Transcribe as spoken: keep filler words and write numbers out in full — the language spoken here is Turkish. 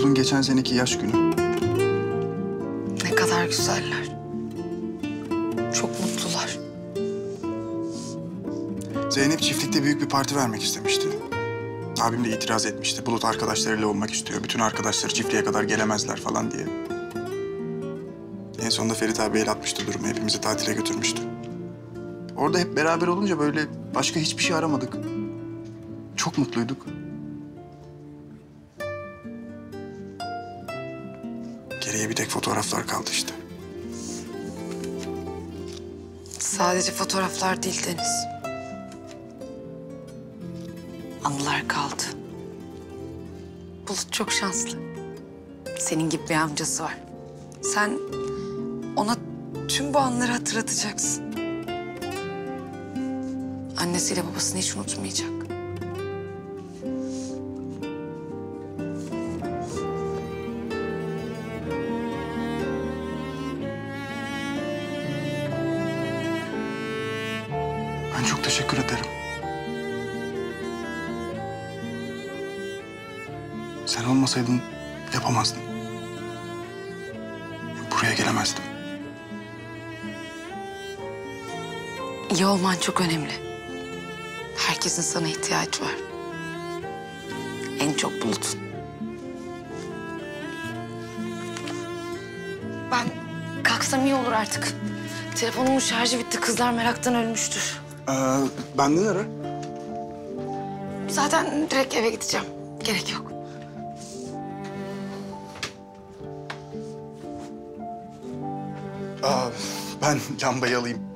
Oğlun geçen seneki yaş günü. Ne kadar güzeller. Çok mutlular. Zeynep çiftlikte büyük bir parti vermek istemişti. Abim de itiraz etmişti. Bulut arkadaşlarıyla olmak istiyor. Bütün arkadaşları çiftliğe kadar gelemezler falan diye. En sonunda Ferit abi el atmıştı durumu. Hepimizi tatile götürmüştü. Orada hep beraber olunca böyle başka hiçbir şey aramadık. Çok mutluyduk. Geriye bir tek fotoğraflar kaldı işte. Sadece fotoğraflar değil Deniz. Anılar kaldı. Bulut çok şanslı. Senin gibi bir amcası var. Sen ona tüm bu anları hatırlatacaksın. Annesiyle babasını hiç unutmayacak. Ben çok teşekkür ederim. Sen olmasaydın yapamazdım. Buraya gelemezdim. İyi olman çok önemli. Herkesin sana ihtiyacı var. En çok Bulut'un. Ben kalksam iyi olur artık. Telefonumun şarjı bitti. Kızlar meraktan ölmüştür. Ee, benden ara. Zaten direkt eve gideceğim. Gerek yok. Aa, ben lambayı alayım.